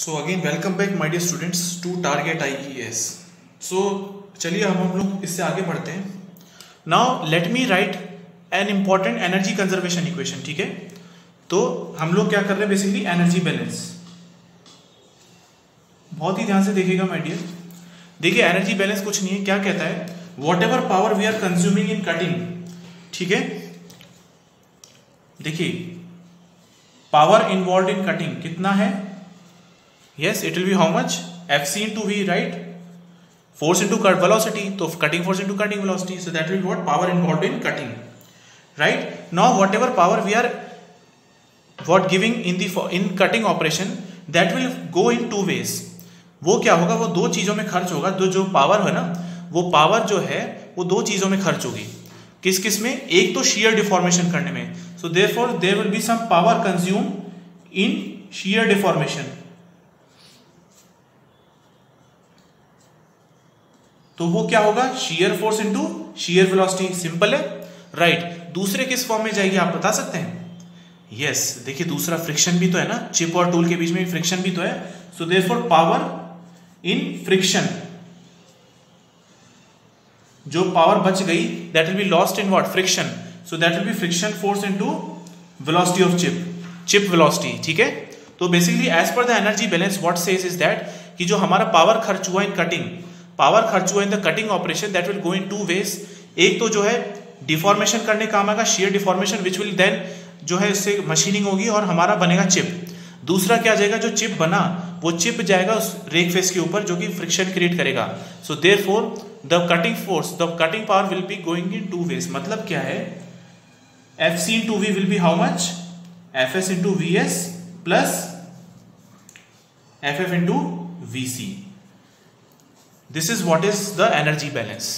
So again welcome back my dear students to target ICS। So चलिए अब हम लोग इससे आगे बढ़ते हैं। Now let me write an important energy conservation equation. ठीक है, तो हम लोग क्या कर रहे हैं, बेसिकली एनर्जी बैलेंस। बहुत ही ध्यान से देखिएगा माय डियर। देखिए एनर्जी बैलेंस कुछ नहीं है, क्या कहता है, whatever power we are consuming in cutting. ठीक है, देखिए पावर इन्वॉल्व इन कटिंग कितना है, yes it will be how much, FC into V, right, force into cut velocity, तो cutting force into cutting velocity, so that will what, power involve in cutting, right. Now whatever power we are what giving in the in cutting operation, that will go in two ways. वो क्या होगा, वो दो चीजों में खर्च होगा। जो पावर है ना, वो पावर जो है वो दो चीजों में खर्च होगी। किस किस में, एक तो shear deformation करने में, so therefore there will be some power consumed in shear deformation। तो वो क्या होगा, shear force into shear velocity, simple है, राइट। दूसरे किस फॉर्म में जाएगी आप बता सकते हैं, यस देखिए दूसरा फ्रिक्शन भी तो है ना, चिप और टूल के बीच में फ्रिक्शन भी तो है, so therefore power in friction, जो पावर बच गई that will be lost in what, friction, so that will be friction force into velocity of chip velocity. ठीक है, तो basically as per the energy balance what says is that कि जो हमारा power खर्च हुआ इन कटिंग, पावर खर्च हुआ in the cutting operation, that will go in two ways. एक तो जो है डिफॉर्मेशन करने काम आएगा, shear deformation, which will then जो है उससे मशीनिंग होगी और हमारा बनेगा चिप। दूसरा क्या जाएगा, जो चिप बना वो चिप जाएगा उस रेक फेस के ऊपर, जो कि फ्रिक्शन क्रिएट करेगा, so therefore the cutting force, the cutting power will be going in two ways. मतलब क्या है, F C into V will be how much, F S into V S plus F F into V C. This is what is the energy balance.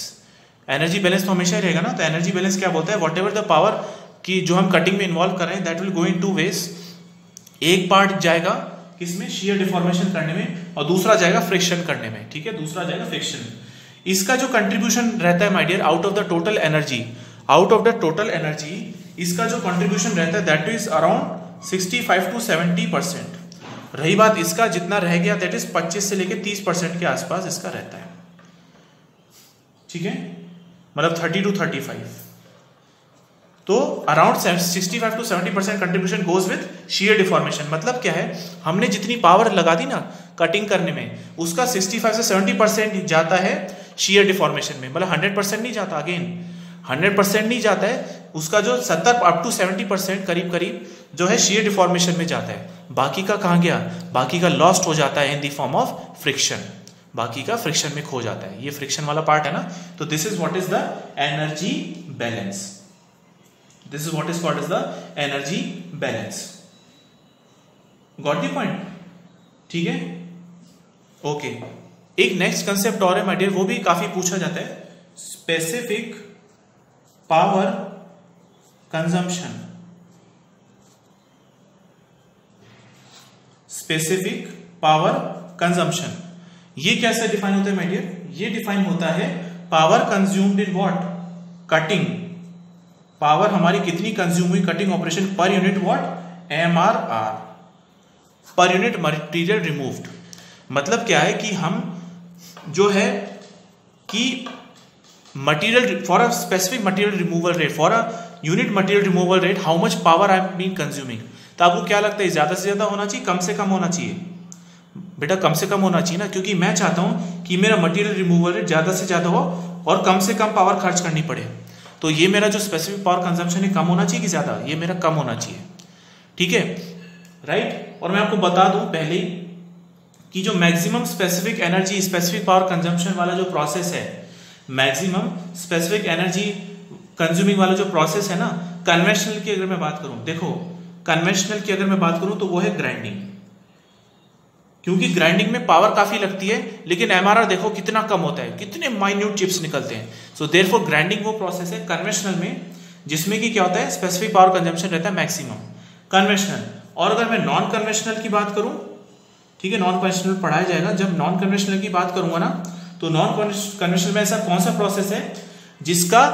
Energy balance तो हमेशा रहेगा ना, तो energy balance क्या बोलता है, वॉट एवर द पावर की जो हम कटिंग में इन्वॉल्व कर रहे हैं, that will go in two ways. एक पार्ट जाएगा किसमें, shear deformation करने में, और दूसरा जाएगा friction करने में। ठीक है, दूसरा जाएगा friction। इसका जो contribution रहता है my dear, out of the total energy, out of the total energy, इसका जो contribution रहता है that is around 65 to 70%। रही बात इसका जितना रह गया that is 25 से लेके 30% के आसपास इसका रहता है। ठीक है, मतलब 30 to 35, तो around 65 to 70% contribution goes with shear deformation. मतलब क्या है, हमने जितनी पावर लगा दी ना कटिंग करने में, उसका 65 से 70% जाता है shear डिफॉर्मेशन में। मतलब 100% नहीं जाता, अगेन 100% नहीं जाता है, उसका जो 70 up to 70% करीब करीब जो है shear डिफॉर्मेशन में जाता है। बाकी का कहाँ गया, बाकी का लॉस्ट हो जाता है in the form of friction, बाकी का फ्रिक्शन में खो जाता है। ये फ्रिक्शन वाला पार्ट है ना, तो this is what is the energy balance. This is what is called as the energy balance. Got the point? ठीक है, ओके। एक नेक्स्ट कंसेप्ट और है माय डियर, वो भी काफी पूछा जाता है, specific power consumption. Specific power consumption ये कैसे डिफाइन होता है माय डियर, ये डिफाइन होता है power consumed in what cutting, power हमारी कितनी कंज्यूम हुई cutting operation per unit what MRR, per unit material removed. मतलब क्या है कि हम जो है कि material for a specific material removal rate, for a unit material removal rate, how much power I am been consuming. तो आपको क्या लगता है, ज्यादा से ज्यादा होना चाहिए, कम से कम होना चाहिए? बेटा कम से कम होना चाहिए ना, क्योंकि मैं चाहता हूं कि मेरा मटेरियल रिमूवल रेट ज्यादा से ज्यादा हो और कम से कम पावर खर्च करनी पड़े। तो ये मेरा जो स्पेसिफिक पावर कंजम्पशन है कम होना चाहिए कि ज़्यादा, ये मेरा कम होना चाहिए। ठीक है, राइट। और मैं आपको बता दूं पहले कि जो maximum specific energy, specific power consumption वाला जो प्रोसेस है, मैक्सिमम स्पेसिफिक एनर्जी कंज्यूमिंग वाला जो प्रोसेस है ना, कन्वेंशनल की अगर मैं बात करूं, देखो कन्वेंशनल की अगर मैं बात करूं तो वो है ग्राइंडिंग, क्योंकि ग्राइंडिंग में पावर काफी लगती है, लेकिन MRR देखो कितना कम होता है, कितने माइन्यूट चिप्स निकलते हैं। सो देयरफॉर ग्राइंडिंग वो प्रोसेस है कन्वेंशनल में, जिसमें कि क्या होता है, स्पेसिफिक पावर कंजम्पशन रहता है मैक्सिमम कन्वेंशनल। और अगर मैं नॉन कन्वेंशनल की बात करूं, ठीक है, नॉन कन्वेंशनल पढ़ाया जाएगा, जब नॉन कन्वेंशनल की बात करूंगा ना, तो नॉन कन्वेंशनल में ऐसा कौन सा प्रोसेस है जिसका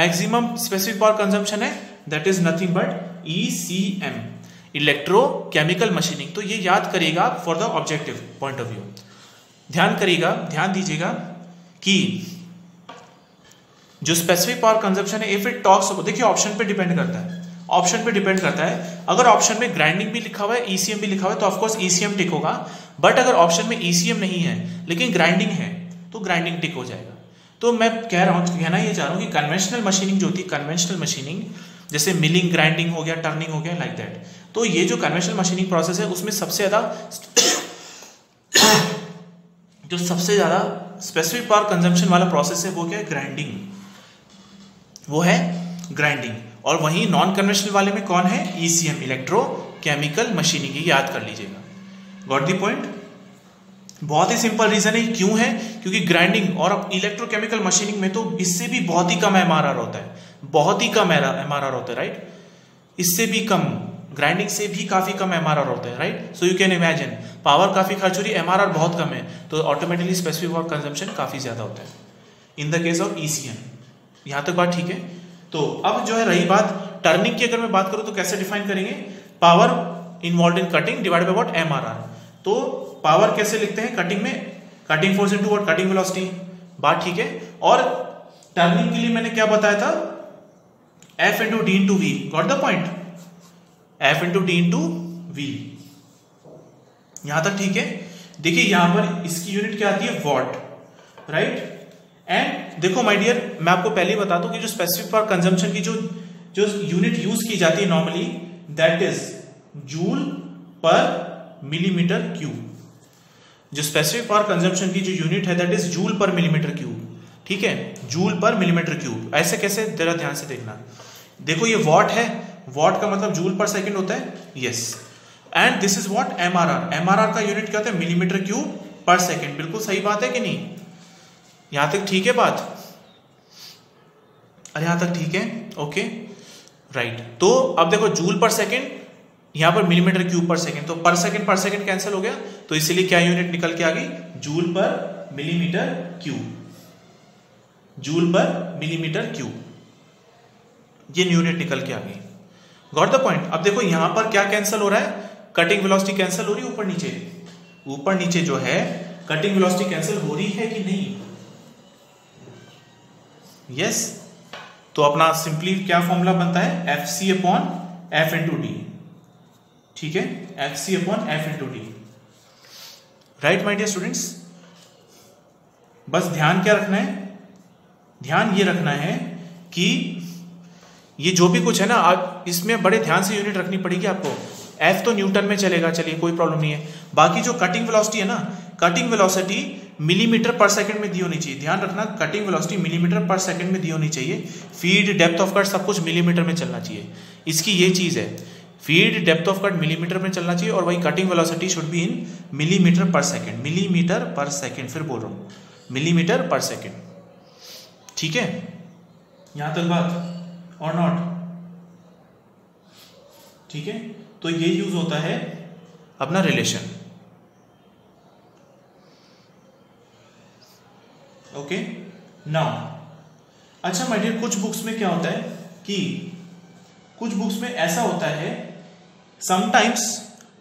मैक्सिमम स्पेसिफिक पावर कंजम्पशन है, that is nothing but ECM, electrochemical machining, तो ये याद करिएगा for the objective point of view. ध्यान करिएगा, ध्यान दीजिएगा कि जो स्पेसिफिक पावर कंजप्शन है, इफ इट टॉक्स, देखिए ऑप्शन पे डिपेंड करता है, ऑप्शन पे डिपेंड करता है। अगर ऑप्शन में ग्राइंडिंग भी लिखा हुआ है, ईसीएम भी लिखा हुआ है, तो ऑफकोर्स ईसीएम टिक होगा। बट अगर ऑप्शन में ईसीएम नहीं है लेकिन ग्राइंडिंग है, तो ग्राइंडिंग टिक हो जाएगा। तो मैं कह रहा हूँ, कहना ये चाह रहा हूँ कि कन्वेंशनल मशीनिंग जो होती है, कन्वेंशनल मशीनिंग जैसे मिलिंग, ग्राइंडिंग हो गया, टर्निंग हो गया, लाइक दैट, तो ये जो कन्वेंशनल मशीनिंग प्रोसेस है उसमें सबसे ज़्यादा जो सबसे ज़्यादा स्पेसिफिक पावर कंजम्पशन वाला प्रोसेस है वो क्या है, ग्राइंडिंग, वो है ग्राइंडिंग। और वहीं नॉन कन्वेंशनल वाले में कौन है, ईसीएम, इलेक्ट्रोकेमिकल मशीनिंग, ये याद कर लीजिएगा। Got the point? बहुत ही सिंपल रीज़न है क्यों है, क्योंकि ग्राइंडिंग और अब इलेक्ट्रोकेमिकल मशीनिंग में तो इससे भी बहुत ही कम एमआरआर होता है, बहुत ही कम एमआरआर होता है, राइट, इससे भी कम, ग्राइंडिंग से भी काफ़ी कम एमआरआर होता है, right. So you can imagine power काफ़ी खर्च हो रही है, एमआरआर बहुत कम है, तो ऑटोमेटिकली स्पेसिफिक पावर कंजम्पशन काफ़ी ज़्यादा होता है in the case of ECM. यहाँ तक बात ठीक है? तो अब जो है रही बात टर्निंग की, अगर मैं बात करूँ तो कैसे डिफाइन करेंगे, power involve in cutting divide by what, MRR. तो पावर कैसे लिखते हैं कटिंग में, cutting force into what, cutting velocity, बात ठीक है। और टर्निंग के लिए मैंने क्या बताया था, F into D into V, got the point, F into D into V, यहां तक ठीक है। देखिए यहां पर इसकी यूनिट क्या आती है, वॉट, राइट। एंड देखो माय डियर, मैं आपको पहले ही बता दूं कि जो स्पेसिफिक पावर कंजम्पशन की जो यूनिट यूज की जाती है normally, that is joule per millimetre cube, जो स्पेसिफिक पावर कंजम्पशन की जो यूनिट है that is joule per millimetre cube, ठीक है, जूल पर मिलीमीटर क्यूब। ऐसे कैसे, जरा ध्यान से देखना, देखो ये वॉट है, वॉट का मतलब जूल पर सेकंड होता है, yes, and this is what, MRR, MRR का यूनिट क्या होता है, मिलीमीटर क्यूब पर सेकंड, बिल्कुल सही बात है कि नहीं, यहां तक ठीक है बात, अरे यहां तक ठीक है, ओके, राइट। तो अब देखो जूल पर सेकंड, यहां पर मिलीमीटर क्यूब पर सेकंड, तो पर सेकंड कैंसिल हो गया, तो इसीलिए क्या यूनिट निकल के आ गई, joule per millimetre cube, joule per millimetre cube, ये यूनिट निकल के आ गई। Got the point? अब देखो यहां पर क्या कैंसिल हो रहा है, कटिंग वेलोसिटी कैंसिल हो रही है, ऊपर नीचे जो है कटिंग वेलोसिटी कैंसिल हो रही है कि नहीं, यस। तो अपना सिंपली क्या फॉर्मूला बनता है, F C upon F into D, ठीक है, F C upon F into D, right my dear students. बस ध्यान क्या रखना है, ध्यान ये रखना है कि ये जो भी कुछ है ना, आप इसमें बड़े ध्यान से यूनिट रखनी पड़ेगी आपको। F तो न्यूटन में चलेगा, चलिए कोई प्रॉब्लम नहीं है। बाकी जो कटिंग वेलोसिटी है ना, cutting velocity millimetre per second में दी होनी चाहिए, ध्यान रखना, cutting velocity millimetre per second में दी होनी चाहिए। फीड, डेप्थ ऑफ कट सब कुछ मिलीमीटर में चलना चाहिए, इसकी ये चीज़ है, feed, depth of cut millimetre में चलना चाहिए, और वही cutting velocity should be in millimetre per second, millimetre per second, फिर बोल रहा हूँ मिलीमीटर पर सेकेंड, ठीक है, यहाँ तक बात, और नॉट, ठीक है। तो ये यूज होता है अपना रिलेशन, ओके नाउ। अच्छा माय डियर, कुछ बुक्स में क्या होता है कि कुछ बुक्स में ऐसा होता है समटाइम्स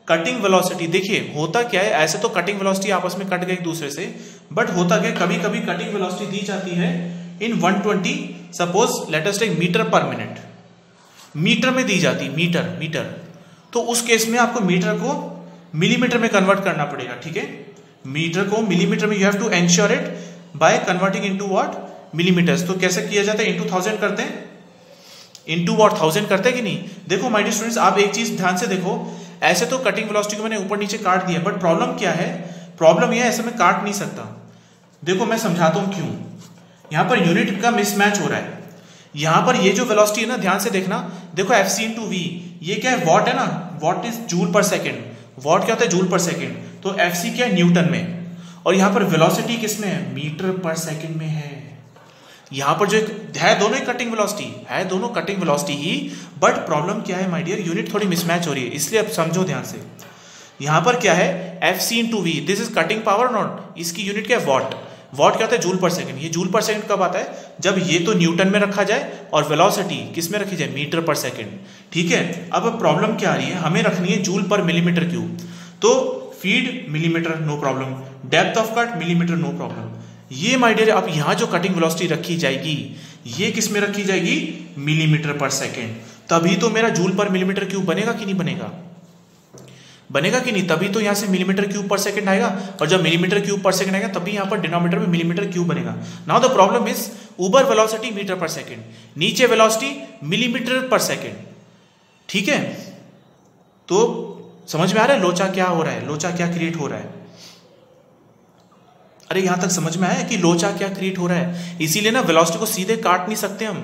कटिंग वेलोसिटी, देखिए होता क्या है, ऐसे तो कटिंग वेलोसिटी आपस में कट गए एक दूसरे से, बट होता क्या, कभी कभी कटिंग वेलोसिटी दी जाती है in 120, suppose let us take metre per minute, metre में दी जाती, मीटर मीटर, तो उस केस में आपको मीटर को मिलीमीटर में कन्वर्ट करना पड़ेगा, ठीक है, मीटर को मिलीमीटर में, you have to ensure it by converting into what, millimetres. तो कैसे किया जाता है, इनटू 1000 करते हैं, इनटू व्हाट, 1000 करते हैं कि नहीं। देखो माय डियर स्टूडेंट्स, आप एक चीज ध्यान से देखो, ऐसे तो कटिंग वेलोसिटी को मैंने ऊपर नीचे काट दिया, बट प्रॉब्लम क्या है, प्रॉब्लम यह है ऐसे मैं काट नहीं सकता, देखो मैं समझाता हूँ क्यों। यहाँ पर यूनिट का मिसमैच हो रहा है, यहाँ पर ये जो वेलोसिटी है ना, ध्यान से देखना, देखो एफ सी इंटू वी, ये क्या है, वॉट है ना, watt is joule per second, watt क्या होता है, जूल पर सेकेंड, तो एफ सी क्या है, न्यूटन में, और यहाँ पर वेलोसिटी किसमें है, मीटर पर सेकेंड में है। यहाँ पर जो है दोनों ही कटिंग वेलोसिटी है, दोनों कटिंग वेलोसिटी ही, बट प्रॉब्लम क्या है माय डियर, यूनिट थोड़ी मिसमैच हो रही है, इसलिए अब समझो ध्यान से। यहाँ पर क्या है, F C into V, this is cutting power not, इसकी यूनिट क्या है, वॉट, वॉट क्या होता है? जूल पर सेकंड। ये जूल पर सेकंड कब आता है? जब ये तो न्यूटन में रखा जाए और वेलोसिटी किस में रखी जाए? Metre per second. ठीक है, अब प्रॉब्लम क्या आ रही है? हमें रखनी है जूल पर मिलीमीटर क्यूब। तो feed millimetre, no problem. Depth of cut millimetre, no problem. ये माय डियर, अब यहाँ जो कटिंग वेलोसिटी रखी जाएगी ये किस में रखी जाएगी? Millimetre per second. तभी तो मेरा जूल पर मिलीमीटर क्यूब बनेगा कि नहीं बनेगा? बनेगा कि नहीं? तभी तो यहाँ से मिलीमीटर क्यूब पर सेकंड आएगा, और जब मिलीमीटर क्यूब पर सेकंड आएगा तभी यहाँ पर डिनोमीटर में मिलीमीटर क्यूब बनेगा। नाउ द प्रॉब्लम इज ऊपर वेलोसिटी मीटर पर सेकंड, नीचे वेलोसिटी मिलीमीटर पर सेकंड। ठीक है, तो समझ में आ रहा है लोचा क्या हो रहा है, लोचा क्या क्रिएट हो रहा है? अरे यहाँ तक समझ में आया कि लोचा क्या क्रिएट हो रहा है? इसीलिए ना वेलोसिटी को सीधे काट नहीं सकते हम,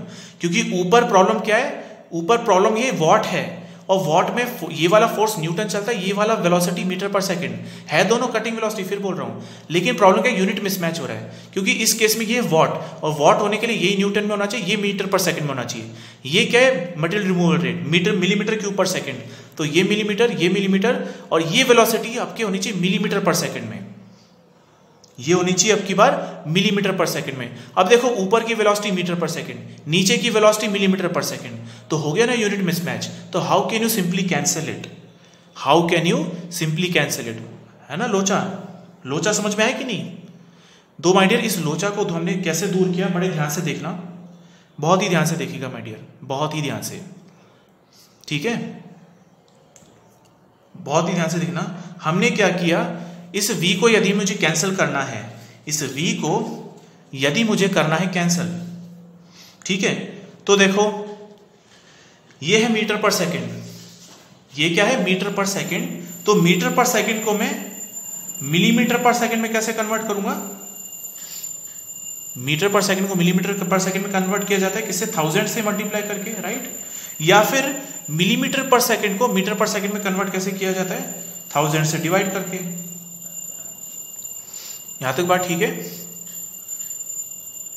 क्योंकि ऊपर प्रॉब्लम क्या है? ऊपर प्रॉब्लम ये वॉट है, और वॉट में ये वाला फोर्स न्यूटन चलता है, ये वाला वेलोसिटी मीटर पर सेकंड है, दोनों कटिंग वेलोसिटी। फिर बोल रहा हूँ, लेकिन प्रॉब्लम क्या? यूनिट मिसमैच हो रहा है, क्योंकि इस केस में ये वॉट, और वॉट होने के लिए ये न्यूटन में होना चाहिए, ये मीटर पर सेकंड में होना चाहिए। ये क्या है? Material removal rate, metre millimetre cube per second. तो ये मिलीमीटर, ये मिलीमीटर, और ये वेलोसिटी आपकी होनी चाहिए मिलीमीटर पर सेकंड में। ये होनी चाहिए अब की बार मिलीमीटर पर सेकंड में। अब देखो, ऊपर की वेलोसिटी मीटर पर सेकंड, नीचे की वेलोसिटी मिलीमीटर पर सेकंड, तो हो गया ना यूनिट मिसमैच। तो how can you simply cancel it, how can you simply cancel it, है ना लोचा? लोचा समझ में आया कि नहीं? दो माय डियर, इस लोचा को हमने कैसे दूर किया, बड़े ध्यान से देखना, बहुत ही ध्यान से देखिएगा माय डियर, बहुत ही ध्यान से। ठीक है, बहुत ही ध्यान से देखना। हमने क्या किया, इस v को यदि मुझे कैंसिल करना है, इस v को यदि मुझे करना है कैंसिल, ठीक है, तो देखो ये है मीटर पर सेकंड, ये क्या है? Metre per second. तो मीटर पर सेकंड को मैं मिलीमीटर पर सेकंड में कैसे कन्वर्ट करूंगा? मीटर पर सेकंड को मिलीमीटर पर सेकंड में कन्वर्ट किया जाता है किससे? 1000 से मल्टीप्लाई करके, राइट? या फिर मिलीमीटर पर सेकंड को मीटर पर सेकंड में कन्वर्ट कैसे किया जाता है? 1000 से डिवाइड करके। यहां तक बात ठीक है?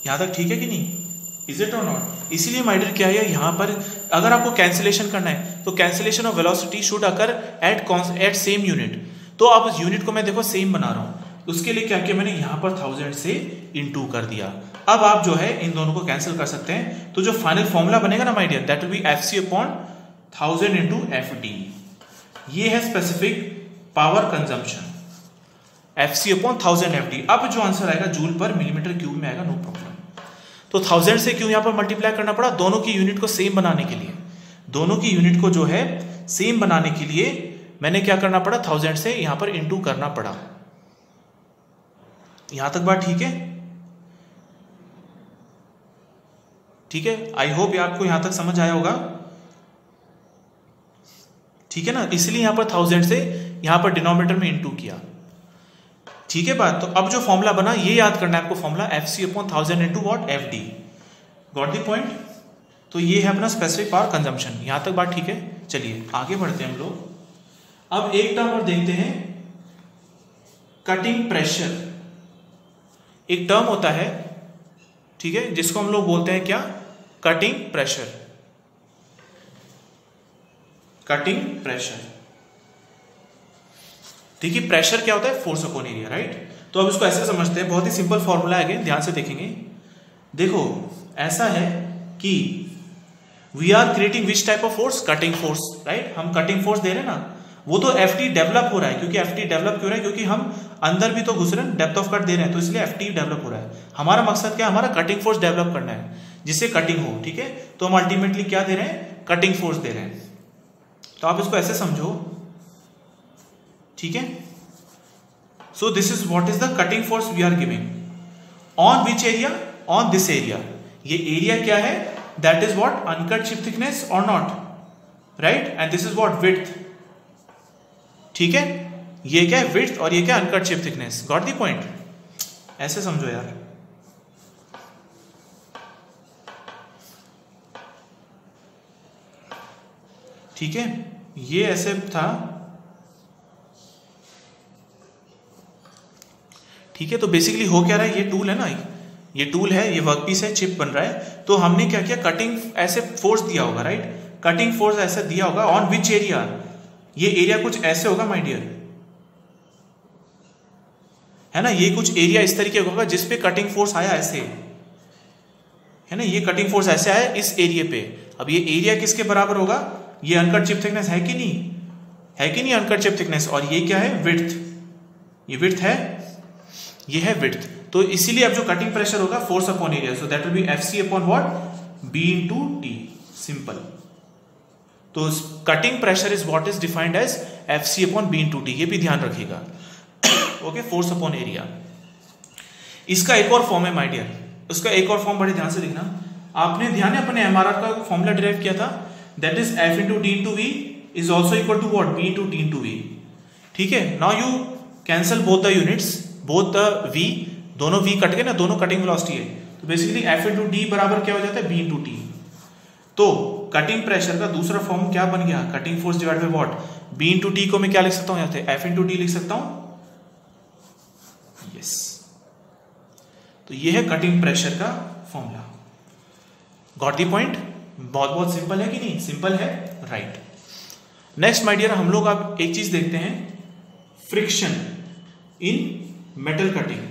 यहां तक ठीक है कि नहीं? Is it or not? इसीलिए माय डियर क्या है, यहां पर अगर आपको कैंसिलेशन करना है तो cancellation of velocity should occur at same unit. तो अब उस यूनिट को मैं देखो सेम बना रहा हूं, उसके लिए क्या किया मैंने, यहां पर 1000 से इनटू कर दिया। अब आप जो है इन दोनों को कैंसिल कर सकते हैं, तो जो फाइनल फॉर्मूला बनेगा ना my dear, that will be FC upon 1000 into FD। ये है specific power consumption, FC upon 1000 FD। अब जो आंसर आएगा जूल पर मिलीमीटर क्यूब में आएगा, नो प्रॉब्लम। तो 1000 से क्यों यहाँ पर मल्टीप्लाई करना पड़ा? दोनों की यूनिट को सेम बनाने के लिए, दोनों की यूनिट को जो है सेम बनाने के लिए मैंने क्या करना पड़ा, 1000 से यहाँ पर इनटू करना पड़ा। यहाँ तक बात ठीक है? ठीक है, आई होप आपको यहाँ तक समझ आया होगा। ठीक है ना, इसलिए यहाँ पर 1000 से यहाँ पर डिनोमिनेटर में इनटू किया। ठीक है बात? तो अब जो फॉर्मूला बना ये याद करना है आपको, formula FC upon 1000 into what? FD। Got the point? तो ये है अपना स्पेसिफिक पावर कंजम्पशन। यहाँ तक बात ठीक है? चलिए आगे बढ़ते हैं हम लोग। अब एक टर्म और देखते हैं, कटिंग प्रेशर। एक टर्म होता है, ठीक है, जिसको हम लोग बोलते हैं क्या? Cutting pressure. कटिंग प्रेशर, ठीक है। प्रेशर क्या होता है? Force upon area, right? तो अब इसको ऐसे समझते हैं, बहुत ही सिंपल फॉर्मूला है, ध्यान से देखेंगे। देखो ऐसा है कि we are creating which type of force? Cutting force, right? हम कटिंग फोर्स दे रहे हैं ना, वो तो FT डेवलप हो रहा है, क्योंकि FT डेवलप क्यों रहा है? क्योंकि हम अंदर भी तो घुस रहे हैं, डेप्थ ऑफ कट दे रहे हैं, तो इसलिए FT डेवलप हो रहा है। हमारा मकसद क्या है? हमारा कटिंग फोर्स डेवलप करना है जिससे कटिंग हो, ठीक है? तो हम अल्टीमेटली क्या दे रहे हैं? कटिंग फोर्स दे रहे हैं। तो आप इसको ऐसे समझो, ठीक है। So this is what is the cutting force we are giving on which area? On this area. ये एरिया क्या है? That is what? Uncut chip thickness or not, right? And this is what? Width. ठीक है, ये क्या है? Width, और ये क्या? Uncut chip thickness. Got the point? ऐसे समझो यार, ठीक है। ये ऐसे था, ठीक है। तो बेसिकली हो क्या रहा है, ये टूल है ना, ये टूल है, ये वर्कपीस है, चिप बन रहा है। तो हमने क्या किया? कटिंग ऐसे फोर्स दिया होगा, राइट? कटिंग फोर्स ऐसे दिया होगा ऑन विच एरिया? ये एरिया कुछ ऐसे होगा माय डियर, है ना, ये कुछ एरिया इस तरीके का होगा जिसपे कटिंग फोर्स आया ऐसे, है ना, ये कटिंग फोर्स ऐसे आया इस एरिया पे। अब ये एरिया किसके बराबर होगा, ये अनकट चिप थिकनेस है कि नहीं, है कि नहीं अनकट चिप थिकनेस, और ये क्या है विड्थ, ये विड्थ है, ये है विड्थ। तो इसीलिए अब जो कटिंग प्रेशर होगा force upon area, so that will be FC upon what, B into T, simple. तो cutting pressure is what is defined as FC upon B into T, ये भी ध्यान रखिएगा। Okay, force upon area. इसका एक और form है my dear, उसका एक और फॉर्म बड़े ध्यान से देखना। आपने ध्यान है अपने एमआरआर का फॉर्मूला डिराइव किया था, that is F into D into V is also equal to what, B into T into V. ठीक है, now you cancel both the units, both the V, दोनों v कट गए ना, दोनों cutting velocity है, तो बेसिकली f इंटू डी बराबर क्या हो जाता है, b इंटू टी। तो कटिंग प्रेशर का दूसरा फॉर्म क्या बन गया, cutting force divide by what, b into T को मैं क्या लिख सकता हूं, यहाँ f इंटू डी लिख सकता हूं, यस। तो ये है कटिंग प्रेशर का फॉर्मूला। गॉट द पॉइंट, बहुत बहुत सिंपल है कि नहीं, सिंपल है, राइट। नेक्स्ट माय डियर हम लोग आप एक चीज देखते हैं, फ्रिक्शन इन मेटल कटिंग।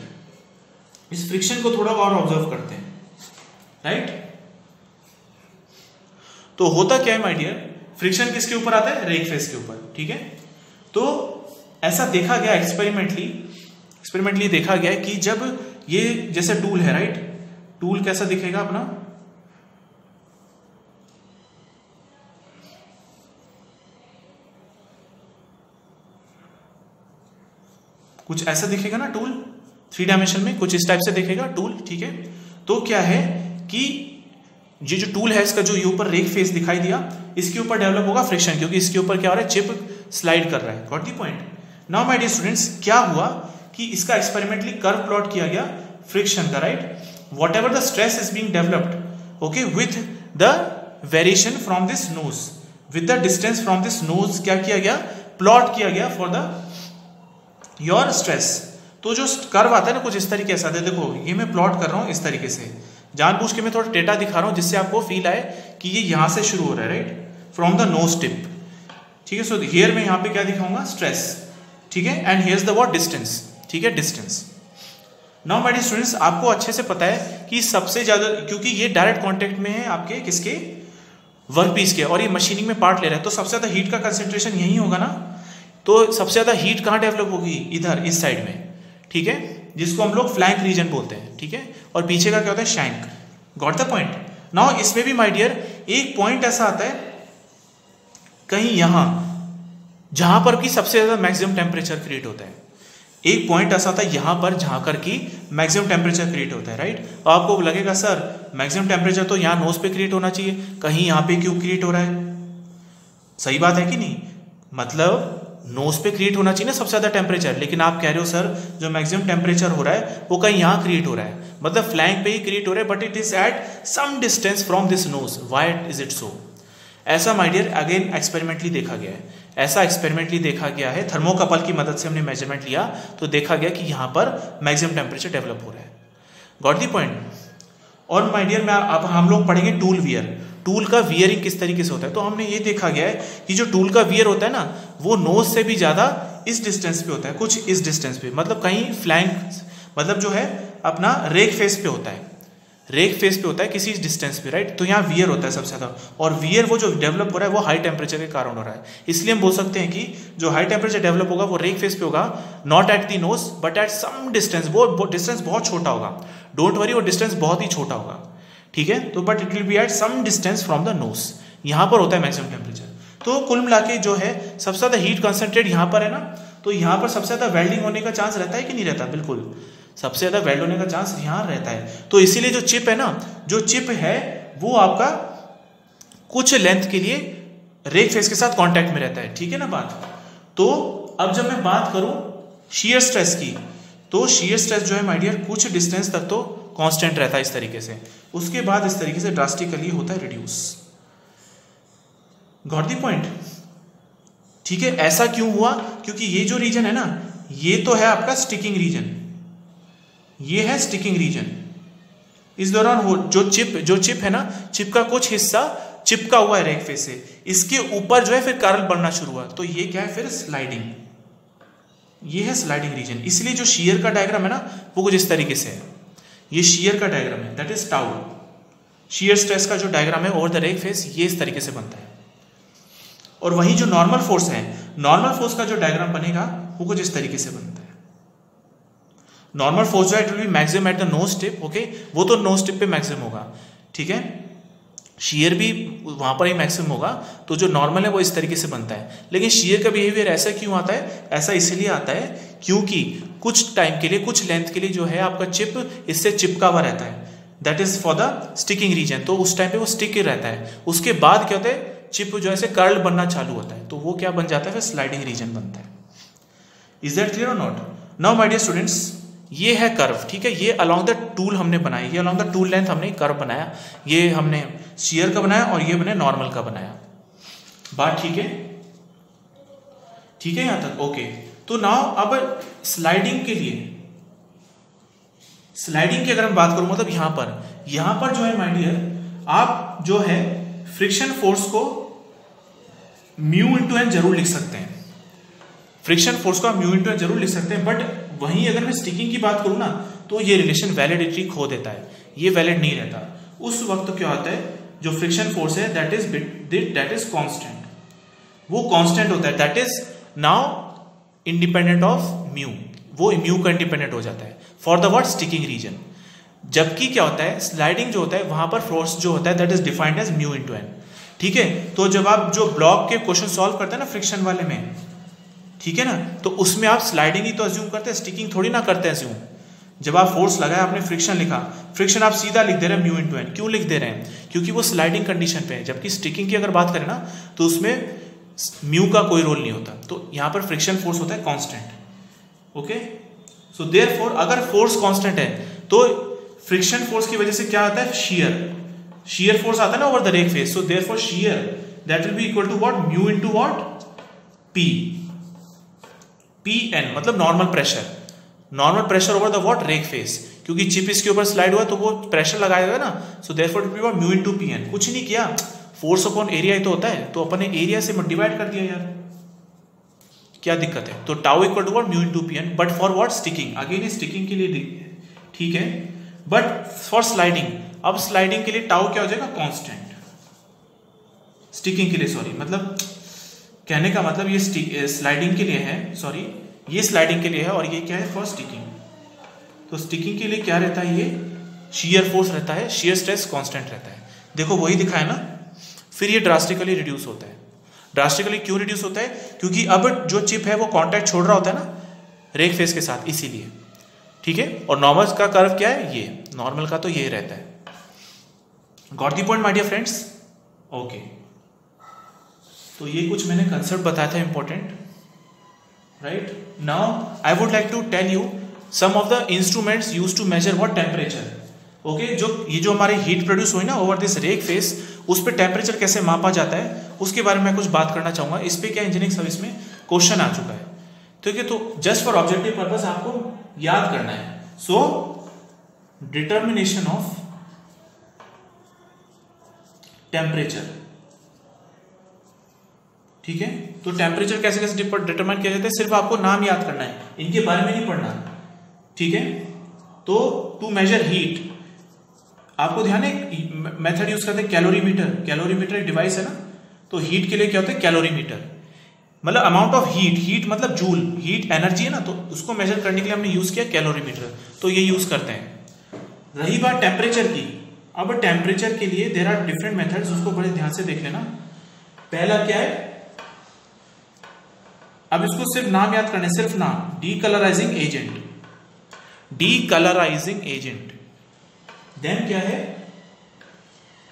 इस फ्रिक्शन को थोड़ा और ऑब्जर्व करते हैं, राइट। तो होता क्या है माय डियर, फ्रिक्शन किसके ऊपर आता है, रेक फेस के ऊपर, ठीक है। तो ऐसा देखा गया एक्सपेरिमेंटली देखा गया कि जब ये जैसे टूल है, राइट, टूल कैसा दिखेगा अपना, कुछ ऐसा दिखेगा ना टूल, थ्री डायमेंशन में कुछ इस टाइप से देखेगा टूल, ठीक है। तो क्या है कि ये जो टूल है इसका जो ये ऊपर रेक फेस दिखाई दिया, इसके ऊपर डेवलप होगा फ्रिक्शन, क्योंकि इसके ऊपर क्या हो रहा है, चिप स्लाइड कर रहा है। Got the point. Now my dear students, क्या हुआ कि इसका एक्सपेरिमेंटली कर्व प्लॉट किया गया फ्रिक्शन का, right. Whatever the stress is being developed, okay, with the variation from this nose, with the distance from this nose, क्या किया गया, प्लॉट किया गया फॉर द योर स्ट्रेस। तो जो कर्व आता है ना कुछ इस तरीके से आता है, देखो ये मैं प्लॉट कर रहा हूँ इस तरीके से, जानबूझ के मैं थोड़ा डेटा दिखा रहा हूँ जिससे आपको फील आए कि ये यहाँ से शुरू हो रहा है, right, from the nose tip, ठीक है। सो हियर मैं यहाँ पे क्या दिखाऊंगा, स्ट्रेस, ठीक है, and here is the what, distance, ठीक है, distance. Now my dear students, आपको अच्छे से पता है कि सबसे ज्यादा, क्योंकि ये डायरेक्ट कॉन्टेक्ट में है आपके किसके, वर्कपीस के, और ये मशीनिंग में पार्ट ले रहा है, तो सबसे ज्यादा हीट का कंसेंट्रेशन यही होगा ना। तो सबसे ज्यादा हीट कहाँ डेवलप होगी, इधर इस साइड में, ठीक है, जिसको हम लोग फ्लैंक रीजन बोलते हैं, ठीक है, और पीछे का क्या होता है, shank. Got the point. Now इसमें भी माय डियर एक पॉइंट ऐसा आता है कहीं यहाँ, जहां पर कि सबसे ज्यादा मैक्सिमम टेम्परेचर क्रिएट होता है, एक पॉइंट ऐसा आता है यहाँ पर जहां कर कि मैक्सिमम टेम्परेचर क्रिएट होता है, राइट। और आपको लगेगा सर मैक्सिमम टेम्परेचर तो यहाँ नोज पे क्रिएट होना चाहिए, कहीं यहाँ पे क्यों क्रिएट हो रहा है, सही बात है कि नहीं, मतलब नोज पे क्रिएट होना चाहिए ना सबसे ज़्यादा टेम्परेचर, लेकिन आप कह रहे हो सर जो मैक्सिमम टेम्परेचर हो रहा है वो कहीं यहाँ क्रिएट हो रहा है, मतलब फ्लैंक पे ही क्रिएट हो रहा है, but it is at some distance from this nose, why is it so. ऐसा माय डियर अगेन एक्सपेरिमेंटली देखा गया है, ऐसा एक्सपेरिमेंटली देखा गया है, थर्मोकपल की मदद से हमने मेजरमेंट लिया तो देखा गया कि यहाँ पर मैक्सिमम टेम्परेचर डेवलप हो रहा है। Got the point. और माय डियर अब हम लोग पढ़ेंगे टूल वियर, टूल का वियरिंग किस तरीके से होता है। तो हमने ये देखा गया है कि जो टूल का वियर होता है ना वो नोज से भी ज़्यादा इस डिस्टेंस पे होता है, कुछ इस डिस्टेंस पे, मतलब कहीं फ्लैंक, मतलब जो है अपना रेक फेस पे होता है, रेक फेस पे होता है किसी डिस्टेंस पे, राइट। तो यहाँ वियर होता है सबसे ज़्यादा, और वियर वो जो डेवलप हो रहा है वो हाई टेम्परेचर के कारण हो रहा है, इसलिए हम बोल सकते हैं कि जो हाई टेम्परेचर डेवलप होगा वो रेक फेस पे होगा, not at the nose but at some distance, वो डिस्टेंस बहुत छोटा होगा, डोंट वरी, वो डिस्टेंस बहुत ही छोटा होगा, ठीक है। तो but it will be at some distance from the nose, यहाँ पर होता है मैक्सिमम टेम्परेचर। तो कुल मिला के जो है सबसे ज़्यादा हीट कंसनट्रेट यहाँ पर है ना, तो यहाँ पर सबसे ज़्यादा वेल्डिंग होने का चांस रहता है कि नहीं रहता, बिल्कुल सबसे ज़्यादा वेल्ड होने का चांस यहाँ रहता है। तो इसीलिए जो चिप है ना, जो चिप है वो आपका कुछ लेंथ के लिए रेक फेस के साथ कॉन्टैक्ट में रहता है, ठीक है ना बात। तो अब जब मैं बात करूँ शीयर स्ट्रेस की, तो शीयर स्ट्रेस जो है माय डियर कुछ डिस्टेंस तक तो कांस्टेंट रहता है इस तरीके से, उसके बाद इस तरीके से ड्रास्टिकली होता है रिड्यूस। गॉट द पॉइंट, ठीक है। ऐसा क्यों हुआ, क्योंकि ये जो रीजन है ना ये तो है आपका स्टिकिंग रीजन, ये है स्टिकिंग रीजन। इस दौरान जो चिप है ना, चिप का कुछ हिस्सा चिपका हुआ है रेक फेस से, इसके ऊपर जो है फिर कर्ल बनना शुरू हुआ, तो ये क्या है फिर स्लाइडिंग, ये है स्लाइडिंग रीजन। इसलिए जो शेयर का डायग्राम है ना वो कुछ इस तरीके से है, ये शेयर का डायग्राम है, that is tau. Shear stress का जो डायग्राम है ओवर द रेक फेस ये इस तरीके से बनता है। और वहीं जो नॉर्मल फोर्स है, नॉर्मल फोर्स का जो डायग्राम बनेगा वो कुछ इस तरीके से बनता है। नॉर्मल फोर्स जो है it will be maximum at the nose tip, okay, वो तो नोज टिप पे मैक्सिमम होगा, ठीक है, शेयर भी वहां पर ही मैक्सिमम होगा। तो जो नॉर्मल है वो इस तरीके से बनता है। लेकिन शेयर का बिहेवियर ऐसा क्यों आता है? ऐसा इसलिए आता है क्योंकि कुछ टाइम के लिए, कुछ लेंथ के लिए जो है आपका चिप इससे चिपका हुआ रहता है, that is for the sticking region. तो उस टाइम पे वो स्टिकी रहता है। उसके बाद क्या होता है, चिप जो है कर्ल बनना चालू होता है, तो वो क्या बन जाता है, फिर स्लाइडिंग रीजन बनता है। Is that clear or not? Now my dear students, ये है कर्व, ठीक है, ये अलॉन्ग द टूल हमने बनाया, ये अलॉन्ग द टूल लेंथ हमने कर्व बनाया, ये हमने शीयर का बनाया और ये हमने नॉर्मल का बनाया। बात ठीक है? ठीक है यहां तक? ओके। तो नाउ अब स्लाइडिंग के लिए, स्लाइडिंग की अगर हम बात करूं, मतलब यहां पर जो है माय डियर, आप जो है फ्रिक्शन फोर्स को μ×n जरूर लिख सकते हैं, फ्रिक्शन फोर्स को μ×n जरूर लिख सकते हैं, बट वहीं अगर मैं स्टिकिंग की बात करूं ना तो ये रिलेशन वैलिडिटी खो देता है, ये वैलिड नहीं रहता। उस वक्त क्या होता है, जो फ्रिक्शन फोर्स है दैट इज कांस्टेंट, वो कांस्टेंट होता है, that is now independent of mu, वो म्यू का इंडिपेंडेंट हो जाता है for the word sticking region. जबकि क्या होता है, स्लाइडिंग जो होता है वहां पर फोर्स जो होता है that is defined as μ×n, ठीक है। तो जब आप जो ब्लॉक के क्वेश्चन सॉल्व करते हैं ना फ्रिक्शन वाले में, ठीक है ना, तो उसमें आप स्लाइडिंग ही तो अज्यूम करते हैं, स्टिकिंग थोड़ी ना करते हैं अज्यूम। जब आप फोर्स लगाए, आपने फ्रिक्शन लिखा, फ्रिक्शन आप सीधा लिख दे रहे हैं μ×n, क्यों लिख दे रहे हैं? क्योंकि वो स्लाइडिंग कंडीशन पे है। जबकि स्टिकिंग की अगर बात करें ना तो उसमें म्यू का कोई रोल नहीं होता, तो यहाँ पर फ्रिक्शन फोर्स होता है कॉन्स्टेंट। ओके, सो देयरफॉर अगर फोर्स कॉन्स्टेंट है तो फ्रिक्शन फोर्स की वजह से क्या आता है, शीयर, शीयर फोर्स आता है ना over the rake face. So therefore shear that will be equal to what, μ×p, Pn मतलब normal pressure, over the what rake face, क्योंकि चिप इसके ऊपर स्लाइड हुआ तो वो प्रेशर लगाएगा ना। सो देयरफॉर μ×Pn, कुछ नहीं किया, फोर्स अपॉन एरिया ही तो होता है, तो अपन ने एरिया से डिवाइड कर दिया यार, क्या दिक्कत है। तो tau equal to what μ×Pn, but for what sticking, again sticking के लिए ठीक है, बट फॉर स्लाइडिंग, अब स्लाइडिंग के लिए टाउ क्या हो जाएगा, कॉन्स्टेंट, स्टिकिंग के लिए, सॉरी, मतलब कहने का मतलब ये स्लाइडिंग के लिए है, सॉरी ये स्लाइडिंग के लिए है और ये क्या है, फॉर स्टिकिंग। तो स्टिकिंग के लिए क्या रहता है, ये शीयर फोर्स रहता है, शीयर स्ट्रेस कांस्टेंट रहता है, देखो वही दिखाया ना। फिर ये ड्रास्टिकली रिड्यूस होता है। ड्रास्टिकली क्यों रिड्यूस होता है? क्योंकि अब जो चिप है वो कॉन्टैक्ट छोड़ रहा होता है ना रेक फेस के साथ, इसीलिए, ठीक है। और नॉर्मल का कर्व क्या है, ये नॉर्मल का तो ये रहता है। Got the point my dear friends? Okay, तो ये कुछ मैंने कंसेप्ट बताया था important, right. Now I would like to tell you some of the instruments use to measure what, temperature. Okay, जो ये जो हमारी हीट प्रोड्यूस हुई ना ओवर दिस रेक फेस, उस पर टेम्परेचर कैसे मापा जाता है उसके बारे में कुछ बात करना चाहूँगा। इस पर क्या इंजीनियरिंग सर्विस में क्वेश्चन आ चुका है, ठीक है, तो जस्ट फॉर ऑब्जेक्टिव पर्पज आपको याद करना है। सो डिटर्मिनेशन ऑफ टेम्परेचर, ठीक है, तो टेम्परेचर कैसे कैसे डिटरमाइन किया जाता है, सिर्फ आपको नाम याद करना है, इनके बारे में नहीं पढ़ना, ठीक है। तो टू मेजर हीट, आपको ध्यान है मेथड यूज करते हैं कैलोरीमीटर, कैलोरीमीटर एक डिवाइस है ना, तो हीट के लिए क्या होता है कैलोरीमीटर, मतलब अमाउंट ऑफ हीट, हीट मतलब जूल, हीट एनर्जी है ना, तो उसको मेजर करने के लिए हमने यूज किया कैलोरीमीटर, तो ये यूज करते हैं। रही बात टेम्परेचर की, अब टेम्परेचर के लिए देयर आर डिफरेंट मेथड्स, उसको बड़े ध्यान से देख लेना। पहला क्या है, अब इसको सिर्फ नाम याद करने, सिर्फ नाम, decolourising agent, decolourising agent. Then क्या है,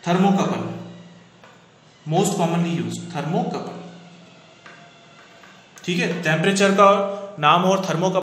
thermocouple, most commonly use thermocouple, ठीक है, टेम्परेचर का नाम और थर्मोकपल